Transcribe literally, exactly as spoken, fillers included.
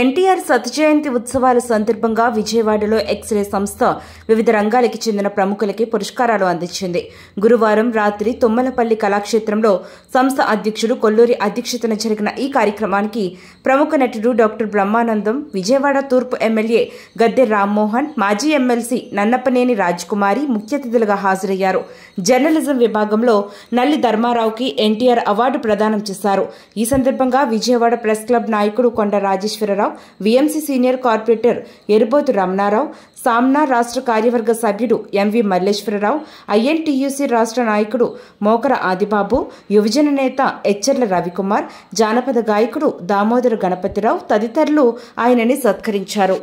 ఎన్టీఆర్ సత్యజయంతి ఉత్సవాల సందర్భంగా విజయవాడలో ఎక్స్రే సంస్థ వివిధ రంగాలకు చెందిన ప్రముఖులకి పురస్కారాలు అందించింది. గురువారం రాత్రి తుమ్మలపల్లి కళాక్షేత్రంలో సంస్థ అధ్యక్షుడు కొల్లూరి అధ్యక్షతన జరిగిన ఈ కార్యక్రమానికి ప్రముఖ నటుడు డాక్టర్ బ్రహ్మానందం, విజయవాడ తూర్పు ఎమ్మెల్యే గద్దె రామ్మోహన్, మాజీ ఎమ్మెల్సీ నన్నపనేని రాజ్కుమారి ముఖ్య అతిథులుగా హాజరయ్యారు. జర్నలిజం విభాగంలో నల్లి ధర్మారావుకి ఎన్టీఆర్ అవార్డు ప్రదానం చేశారు. ఈ సందర్భంగా విజయవాడ ప్రెస్ క్లబ్ నాయకుడు Konda Rajeshwara Rao, VMC senior corporator Eriboth Ramnarao, Samna రాష్ట్ర కార్యవర్గ సభ్యుడు ఎంవి మల్లేశ్వరరావు, ఐఎన్టీయూసీ రాష్ట్ర నాయకుడు మోకర ఆదిబాబు, యువజన నేత ఎచ్చెర్ల రవికుమార్, జానపద గాయకుడు దామోదర గణపతి రావు తదితరులు ఆయనని సత్కరించారు.